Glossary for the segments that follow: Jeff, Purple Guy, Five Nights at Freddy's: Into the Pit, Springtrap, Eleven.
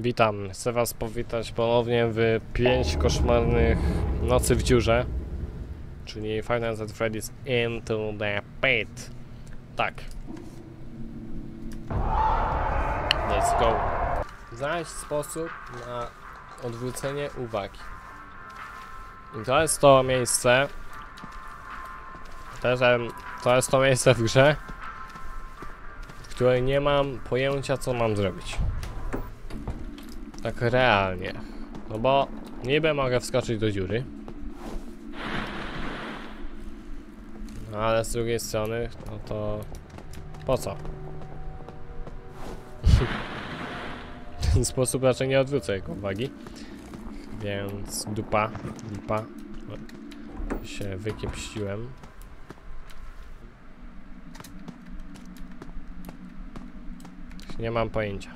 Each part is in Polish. Witam, chcę was powitać ponownie w 5 koszmarnych nocy w dziurze, czyli Five Nights at Freddy's: Into the Pit. Tak. Let's go. Znajdź sposób na odwrócenie uwagi. I to jest to miejsce. To jest to miejsce w grze, w której nie mam pojęcia, co mam zrobić. Tak realnie. No bo niby mogę wskoczyć do dziury, ale z drugiej strony, no to po co? W ten sposób raczej nie odwrócę jego uwagi. Więc dupa, lipa. Się wykiepściłem. Nie mam pojęcia.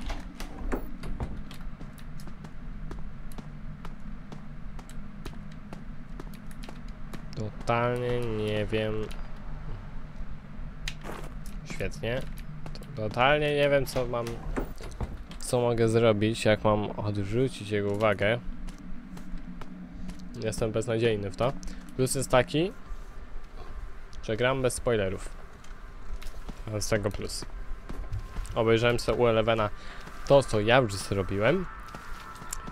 Totalnie nie wiem. Świetnie. Totalnie nie wiem, co mam, co mogę zrobić, jak mam odrzucić jego uwagę. Jestem beznadziejny w to. Plus jest taki, że gram bez spoilerów. A z tego plus. Obejrzałem sobie u Elevena to, co ja już zrobiłem.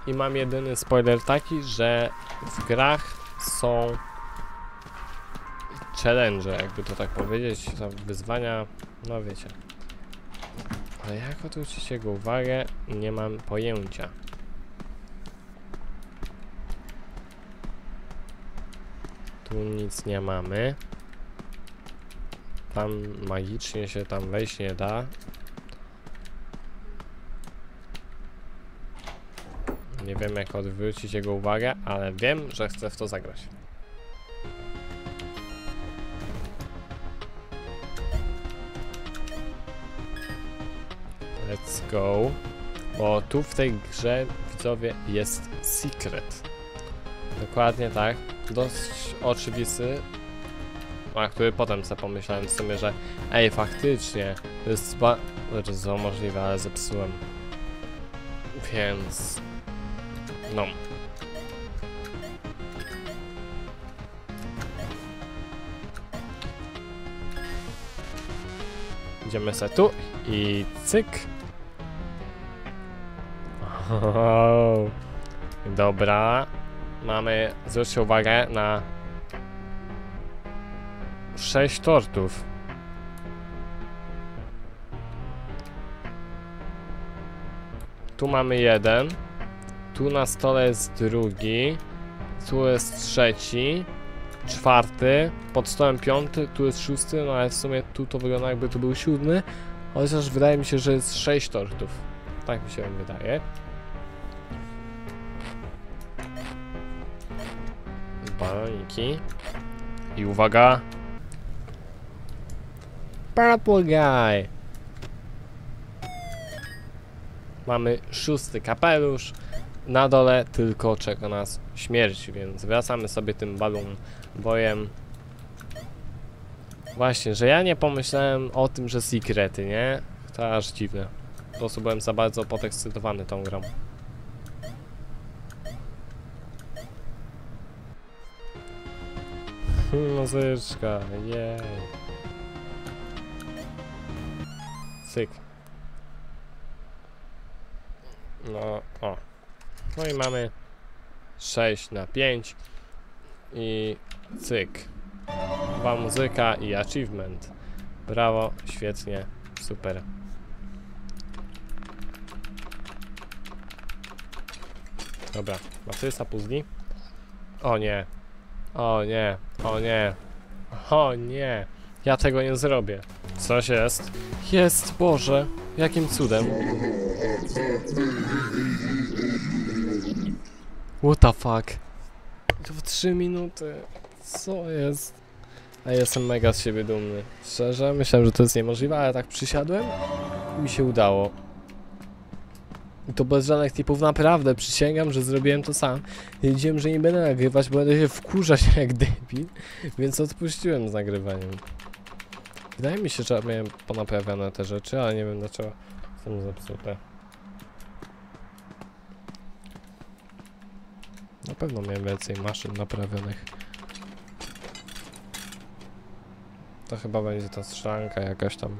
I mam jedyny spoiler taki, że w grach są challenge, jakby to tak powiedzieć, wyzwania, no wiecie. Ale jak odwrócić jego uwagę, nie mam pojęcia. Tu nic nie mamy. Tam magicznie się tam wejść nie da. Nie wiem, jak odwrócić jego uwagę, ale wiem, że chcę w to zagrać. Let's go. Bo tu w tej grze, widzowie, jest secret. Dokładnie tak. Dość oczywisty. A który potem sobie pomyślałem w sumie, że ej, faktycznie to jest bardzo możliwe, ale zepsułem. Więc no. Idziemy sobie tu i cyk. Ohoho. Dobra. Mamy, zwróćcie uwagę, na 6 tortów. Tu mamy jeden. Tu na stole jest drugi. Tu jest trzeci. Czwarty. Pod stołem piąty. Tu jest szósty. No ale w sumie tu to wygląda, jakby tu był siódmy. Chociaż wydaje mi się, że jest 6 tortów. Tak mi się wydaje. Baloniki. I uwaga. Purple Guy. Mamy 6. kapelusz. Na dole tylko czeka nas śmierć, więc wracamy sobie tym balon bojem. Właśnie, że ja nie pomyślałem o tym, że sekrety, nie? To aż dziwne. Po prostu byłem za bardzo podekscytowany tą grą. Muzyczka, jej. Cyk. No, o. No i mamy 6 na 5. I cyk. Dwa muzyka i achievement. Brawo, świetnie, super. Dobra, matrica puzli. O nie. O nie, o nie. O nie. Ja tego nie zrobię. Coś jest. Jest, Boże, jakim cudem. What the fuck? To w 3 minuty. Co jest? A ja jestem mega z siebie dumny. Szczerze, myślałem, że to jest niemożliwe, ale tak przysiadłem i mi się udało. I to bez żadnych tipów, naprawdę przysięgam, że zrobiłem to sam. Wiedziałem, że nie będę nagrywać, bo będę się wkurzać jak debil, więc odpuściłem z nagrywaniem. Wydaje mi się, że miałem ponaprawiane te rzeczy, ale nie wiem dlaczego są zepsute. pewno miałem więcej maszyn naprawionych. To chyba będzie ta strzelanka jakaś tam.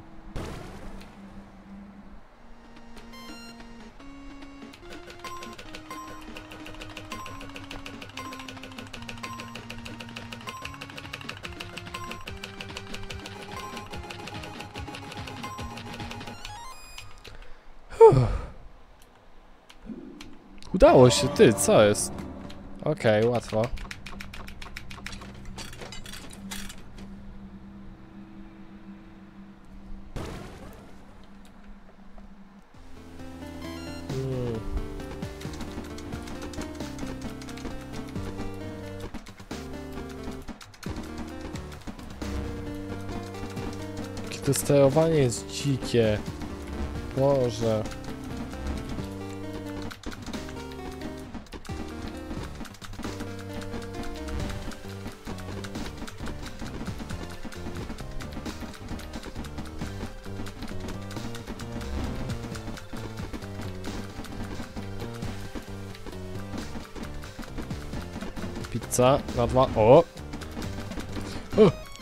Udało się, ty, co jest? Okej, łatwo. To sterowanie jest dzikie. Boże. Pizza na dwa. O!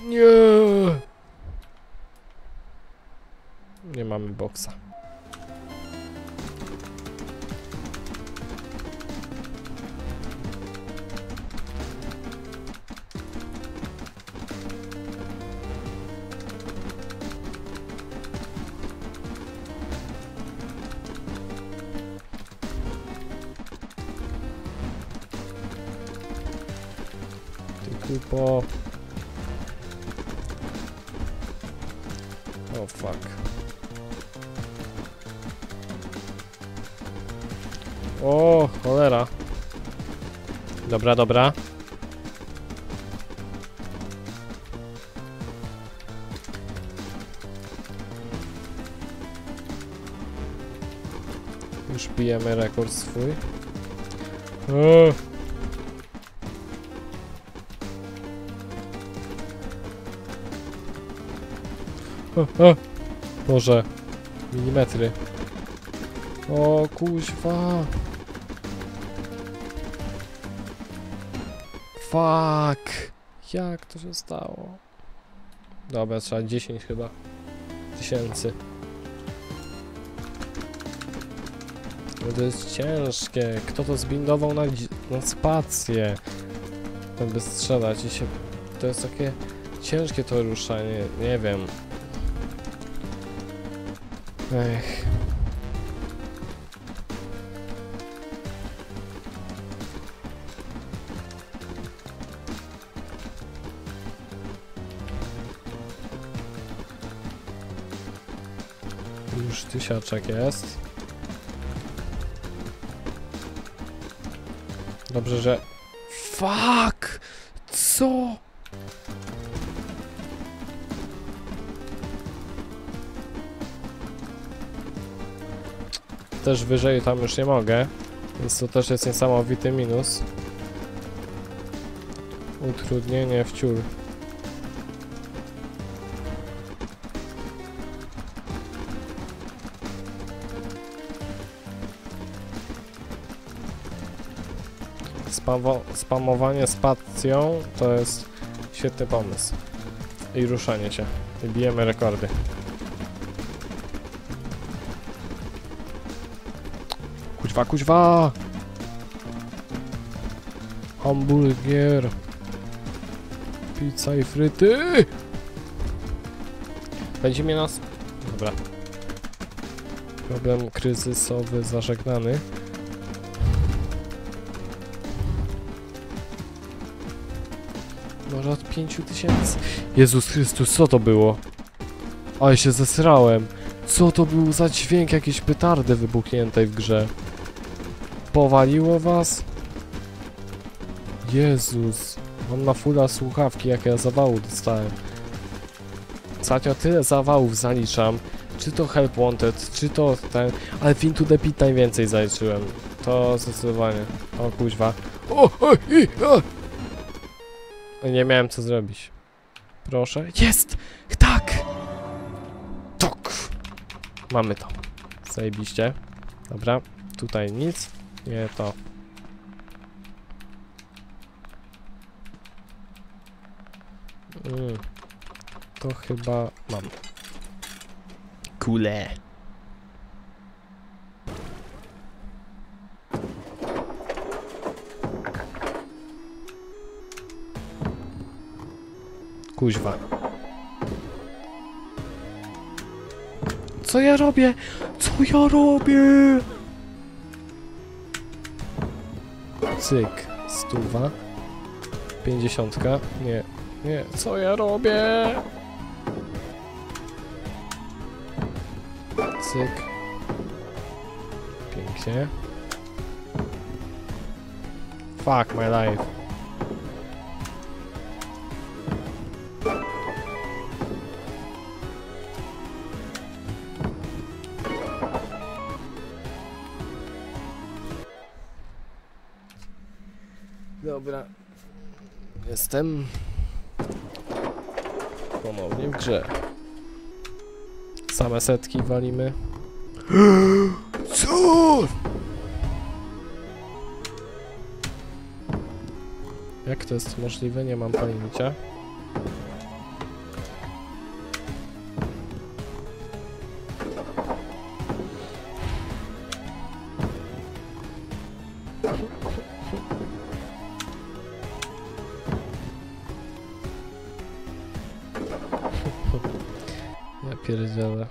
Nie! Nie mamy boksa. Kupo. O fuck. O cholera. Dobra, dobra. Już bijemy rekord swój. Boże, milimetry. O kuźwa. Fuck. Jak to się stało? Dobra, trzeba 10 chyba tysięcy. No to jest ciężkie. Kto to zbindował na spację? Żeby strzelać i się... To jest takie ciężkie to ruszanie, nie wiem. Ech. Już 1000 jest. Dobrze, że... Fuck! Co? Też wyżej tam już nie mogę, więc to też jest niesamowity minus. Utrudnienie w ciul. Spamowanie spacją to jest świetny pomysł. I ruszanie się. I bijemy rekordy. Kuźwa, kuźwa! Hamburgier! Pizza i fryty! Będzie mnie nas... Dobra. Problem kryzysowy zażegnany. Może od 5000? Jezus Chrystus, co to było? Ale się zesrałem! Co to był za dźwięk jakiejś petardy wybuchniętej w grze? Powaliło was? Jezus, mam na fulla słuchawki, jakie ja zawału dostałem. Ostatnio tyle zawałów zaliczam. Czy to Help Wanted, czy to ten... Ale Into the Pit najwięcej zaliczyłem. To zdecydowanie. O kuźwa. Nie miałem co zrobić. Proszę. Jest! Tak! Tok! Mamy to. Zajebiście. Dobra. Tutaj nic. Nie to. To chyba mam. Kule. Kuźwa. Co ja robię? Co ja robię? Cyk. 100. 50. Nie. Nie. Co ja robię? Cyk. Pięknie. Fuck my life. Dobra, jestem ponownie w grze. Same setki walimy. Co? Jak to jest możliwe? Nie mam pojęcia. Ja pierdzielę.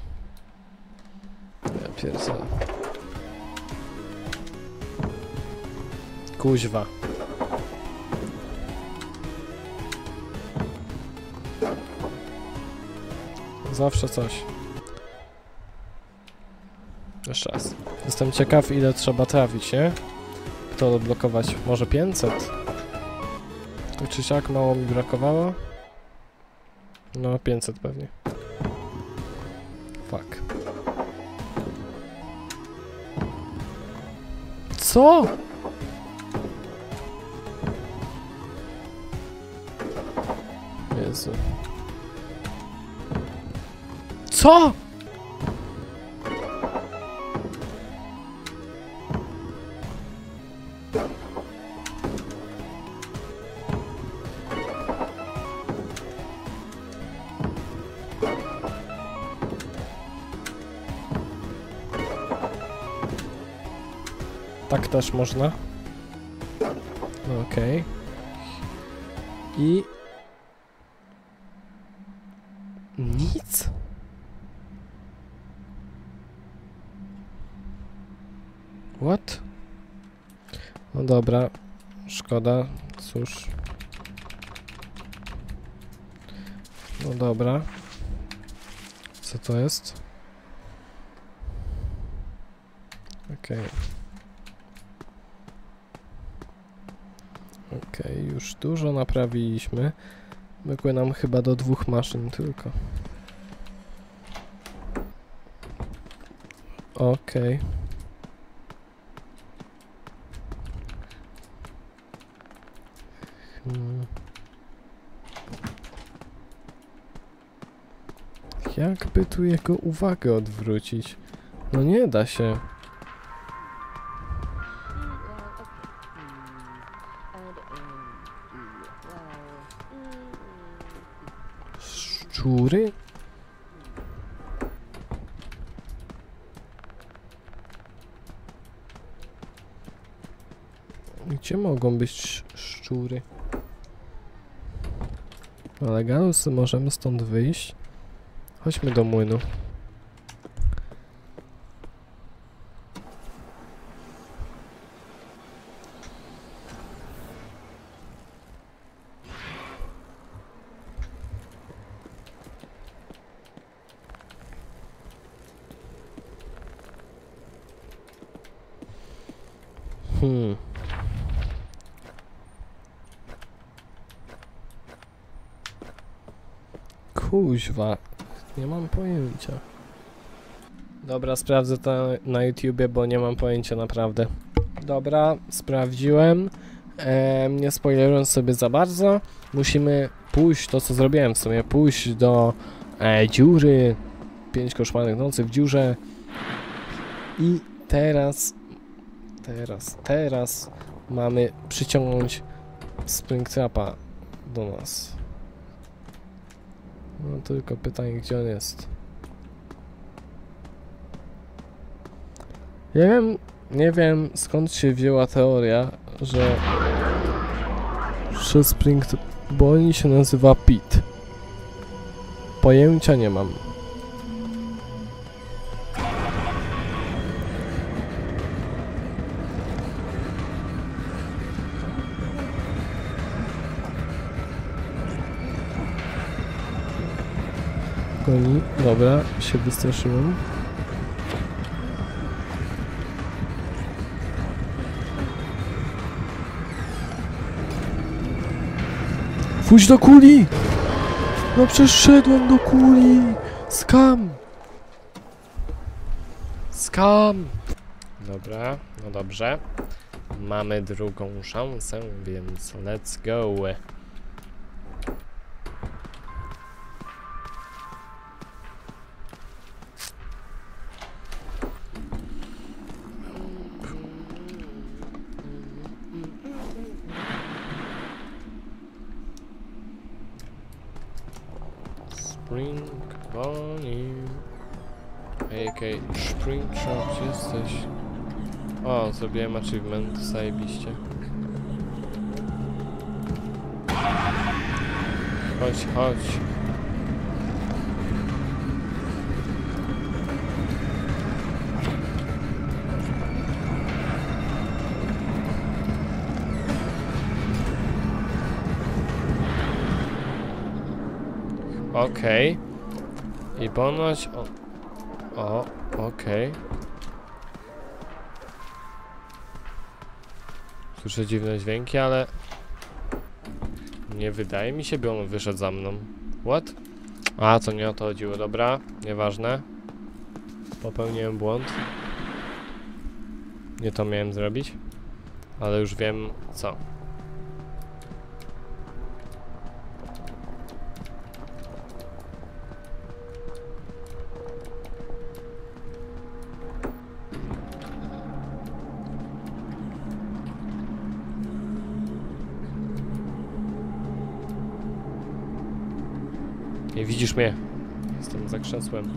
Kuźwa. Zawsze coś. Jeszcze raz. Jestem ciekaw, ile trzeba trafić, nie? Kto odblokować? Może 500? Tak czy siak, mało mi brakowało? No, 500 pewnie. Fuck. Co? Jezu. Co? Tak też można. Okej. I... nic? What? No dobra. Szkoda. Cóż. No dobra. Co to jest? Okej. Okej, już dużo naprawiliśmy. Brakuje nam chyba do 2 maszyn tylko. Okej. Jakby tu jego uwagę odwrócić? No nie da się. Szczury? Gdzie mogą być szczury? Ale Galus, możemy stąd wyjść. Chodźmy do młynu. Kuźwa, nie mam pojęcia. Dobra, sprawdzę to na YouTubie, bo nie mam pojęcia naprawdę. Dobra, sprawdziłem. Nie spoilerując sobie za bardzo, musimy pójść, to co zrobiłem w sumie, pójść do dziury. 5 koszmarnych nocy w dziurze. I teraz mamy przyciągnąć Springtrapa do nas. No tylko pytanie, gdzie on jest. Nie wiem skąd się wzięła teoria, że Springtrap się nazywa Pit. Pojęcia nie mam. Goni, dobra, się wystraszyłem. Pójdź do kuli! No przeszedłem do kuli! Skam! Skam! Dobra, no dobrze. Mamy drugą szansę, więc let's go! Springtrap, gdzie jesteś? O, zrobiłem achievement, zajebiście. Chodź, chodź. Okej. I ponoć... O, okej. Słyszę dziwne dźwięki, ale... Nie wydaje mi się, by on wyszedł za mną. What? A, to nie o to chodziło, dobra. Nieważne. Popełniłem błąd. Nie to miałem zrobić. Ale już wiem co. Nie widzisz mnie. Jestem za krzesłem.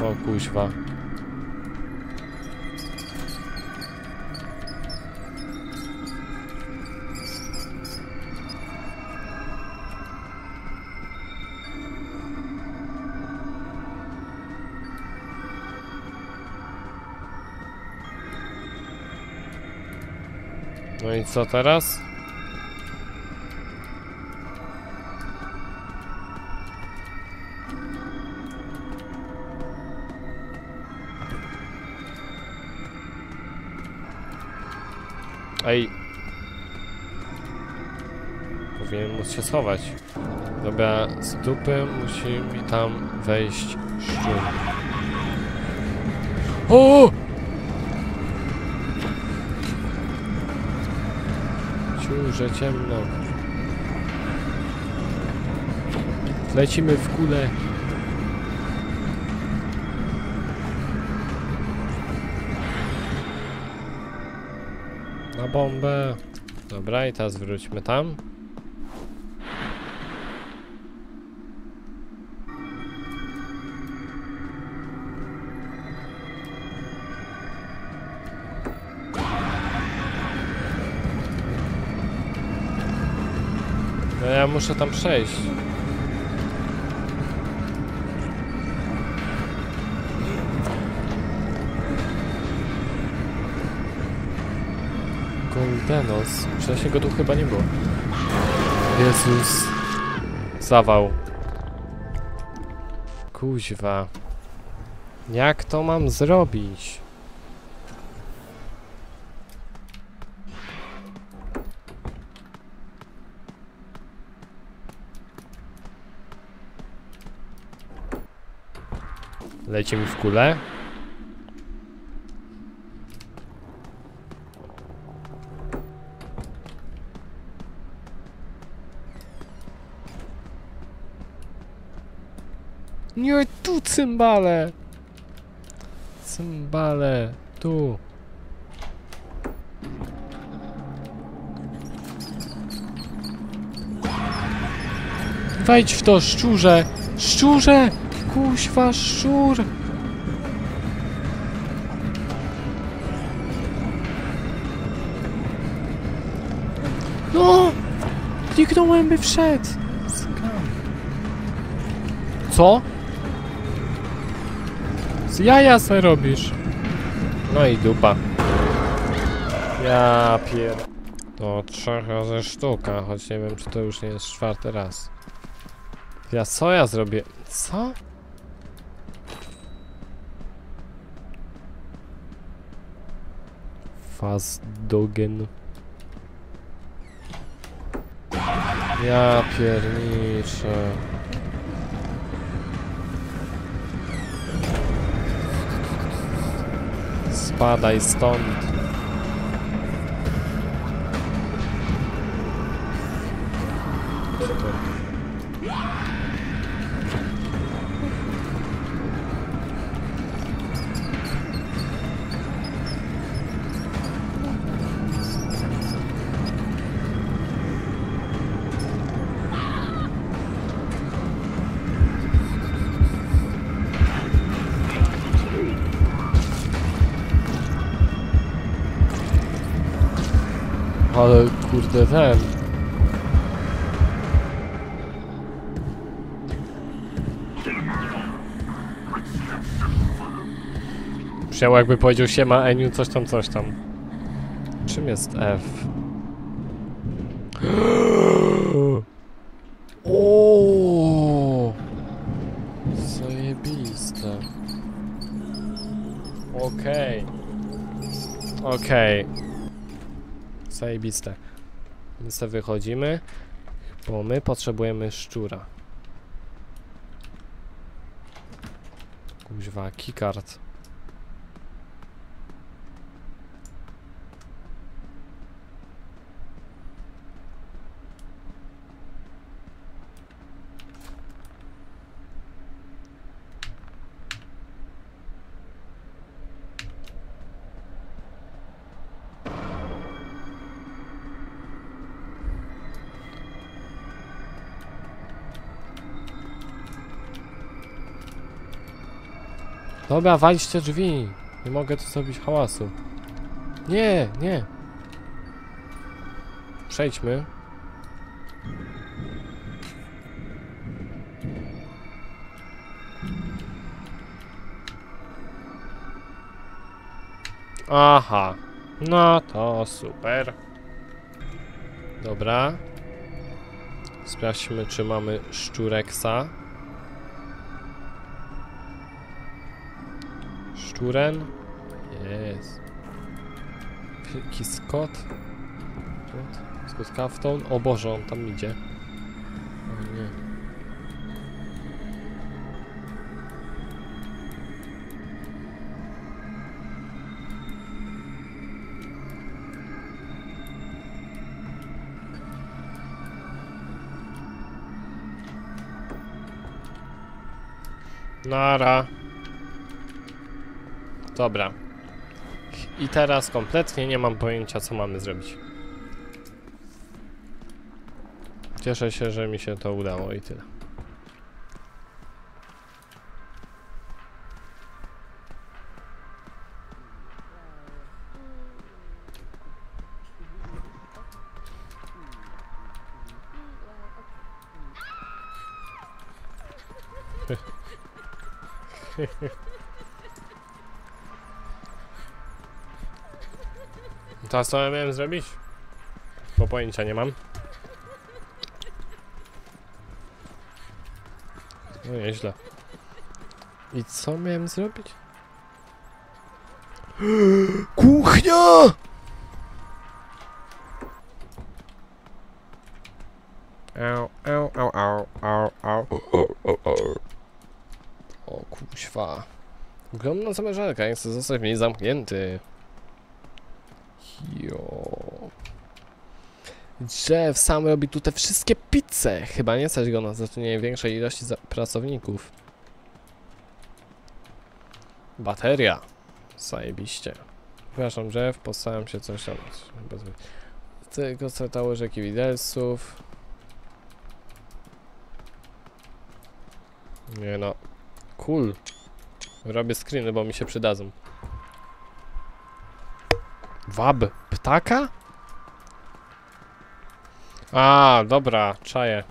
O kuźwa. No i co teraz? Ej, powinienem móc się schować. Dobra, z dupy musi mi tam wejść szczur. O! Ciurze ciemno. Lecimy w kulę. Na bombę. Dobra, i teraz wróćmy tam. No ja muszę tam przejść. Denos, wcześniej go tu chyba nie było. Jezus. Zawał. Kuźwa. Jak to mam zrobić? Leci mi w kulę. Nie, tu cymbale! Cymbale, tu! Wejdź w to, szczurze! Szczurze! Kuźwa, szczur! No! Kliknąłem, by wszedł! Co? Z jaja sobie robisz? No i dupa. Ja pier... To trzech razy sztuka, choć nie wiem, czy to już nie jest czwarty raz. Ja co ja zrobię? Co? Fazdogen. Ja pierniczę. Spadaj stąd. Ale kurde ten. Brzmiało, jakby powiedział siema Eniu, coś tam, coś tam. Czym jest F? O! Zajebiste. Okej. Okej. Zajebiste. My sobie wychodzimy, bo my potrzebujemy szczura. Kuźwa, keycard. Dobra, waliście drzwi. Nie mogę tu zrobić hałasu. Nie, nie. Przejdźmy. Aha. No to super. Dobra. Sprawdźmy, czy mamy szczureksa. Szczuren? Jest. Jakiś kot? Kot kafton? O Boże, on tam idzie. O nie. Nara. Dobra. I teraz kompletnie nie mam pojęcia, co mamy zrobić. Cieszę się, że mi się to udało i tyle. To co ja miałem zrobić? Bo pojęcia nie mam. No nieźle. I co miałem zrobić? Kuchnia! Au, au, au, au, au, au, o kuźwa. Ogromna zamrażarka, jak chcę zostać w niej zamknięty. Jo. Jeff sam robi tu te wszystkie pizze. Chyba nie stać go na zatrudnienie większej ilości pracowników. Bateria. Zajebiście. Przepraszam, Jeff, postaram się coś robić. Tylko co ta łyżek i widelców. Nie no. Cool. Robię screeny, bo mi się przydadzą. Wab. Ptaka? A, dobra, czaję.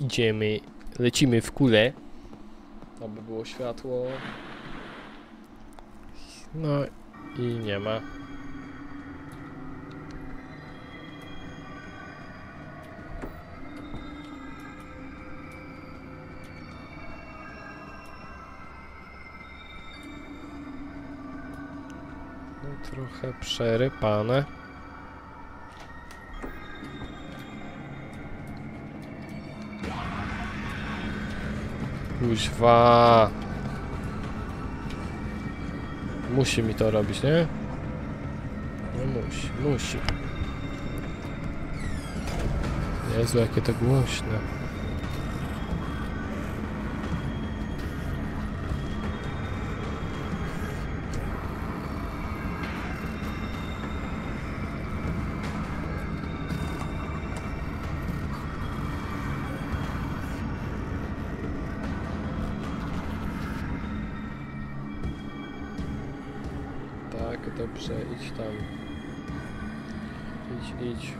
Idziemy, lecimy w kulę. Aby było światło. No i nie ma. No, trochę przerypane. Kuźwa. Musi mi to robić, nie? No musi, musi. Jezu, jakie to głośne. Dobrze, idź tam. Idź, idź.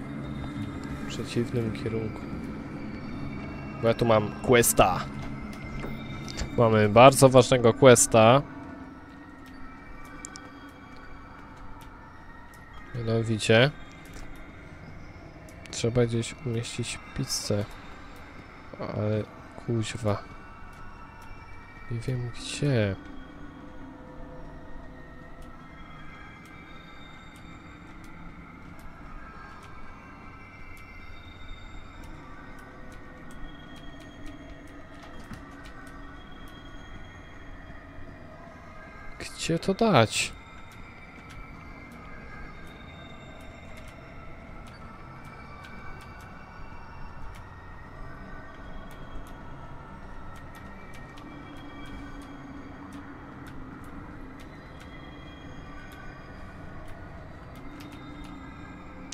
W przeciwnym kierunku. Bo ja tu mam questa. Mamy bardzo ważnego questa. Mianowicie trzeba gdzieś umieścić pizzę. Ale kuźwa. Nie wiem gdzie. Gdzie to dać?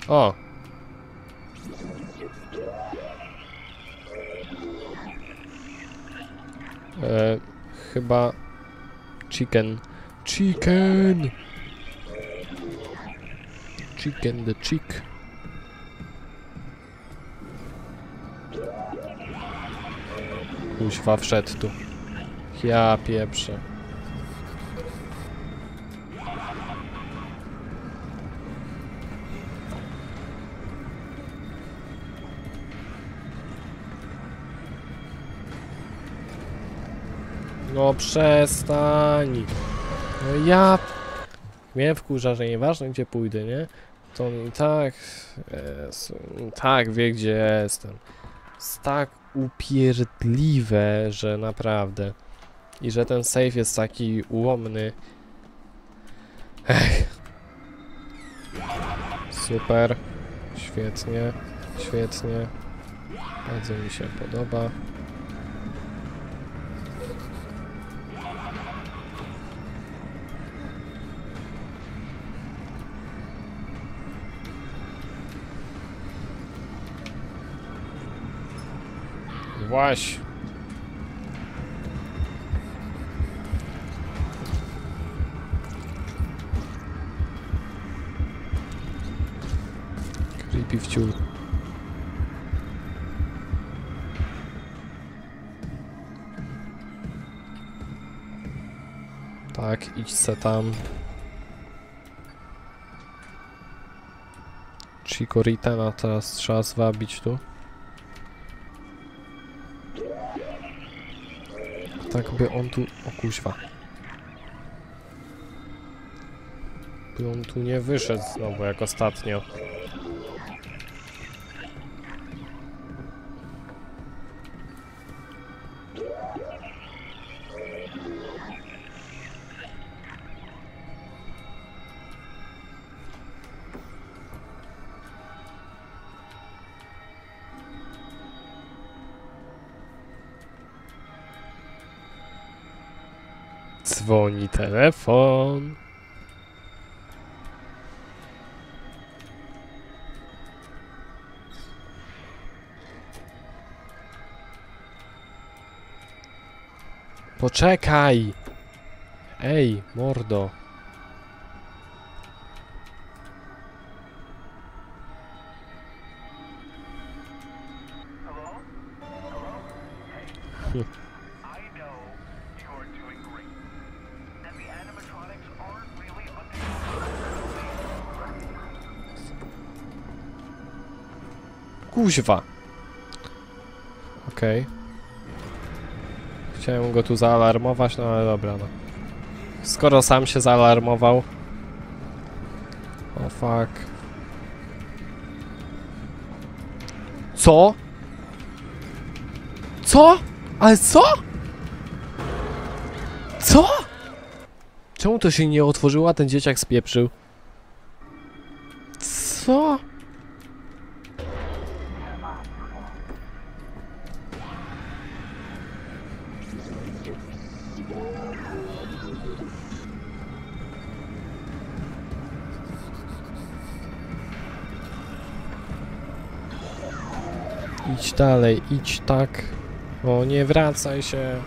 O! Chyba... Chicken. Chicken! Chicken the chick. Kuźwa, wszedł tu. Ja pieprzę. No przestań! No ja... Mnie wkurza, że nieważne gdzie pójdę, nie? To on i tak... tak wie gdzie jestem. Jest tak upierdliwe, że naprawdę. I że ten save jest taki ułomny. Ech. Super. Świetnie. Świetnie. Bardzo mi się podoba. Właśnie. Creepy wciół. Tak, idź se tam. Chicoritana teraz trzeba zwabić tu. Tak by on tu... O kuźwa. By on tu nie wyszedł znowu, jak ostatnio. Dzwoni telefon. Poczekaj! Ej, mordo. Kuźwa. Okej. Chciałem go tu zaalarmować, no ale dobra, no. Skoro sam się zaalarmował. O fuck. Co? Co? Ale co? Co? Czemu to się nie otworzyło, a ten dzieciak spieprzył? Co? Idź dalej, idź tak. O, nie wracaj się.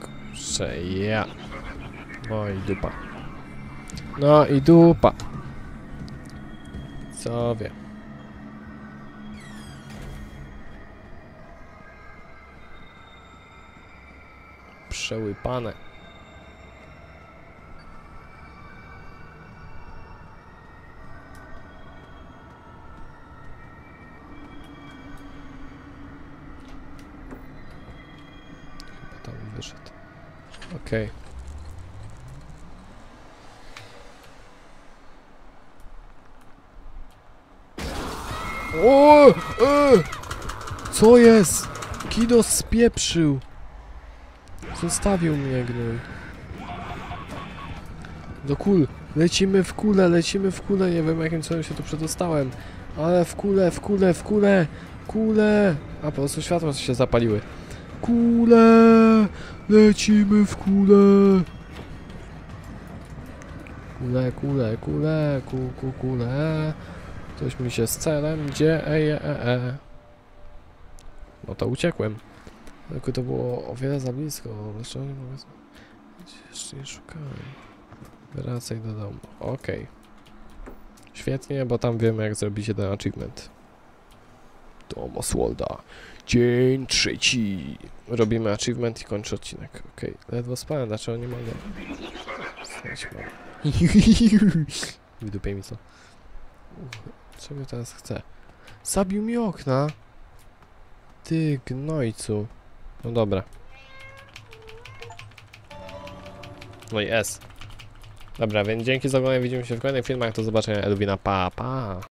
Kurczę, ja. No i dupa. No i dupa. Co wie. Przełypane. Okej. O! Co jest? Kido spieprzył. Zostawił mnie gnój. Do kul. Lecimy w kulę, lecimy w kulę. Nie wiem, jakim cudem się tu przedostałem. Ale w kulę, w kulę, w kulę. Kulę. A po prostu światła się zapaliły. Kulę. Lecimy w kulę. Kule, kule, kule, kuku, kule. Coś mi się z celem, gdzie? No to uciekłem. Tylko to było o wiele za blisko. Jeszcze nie mogę. Jeszcze nie szukałem. Wracaj do domu. Okej. Świetnie, bo tam wiemy, jak zrobić ten achievement. Dom Oswalda. Dzień trzeci. Robimy achievement i kończy odcinek. Okej, ledwo spałem, dlaczego nie mogę? Wydupiej mi to. Czego teraz chcę? Zabił mi okna. Ty gnojcu. No dobra. No i S. Dobra, więc dzięki za oglądanie. Widzimy się w kolejnych filmach. Do zobaczenia, Elwina. Pa, pa.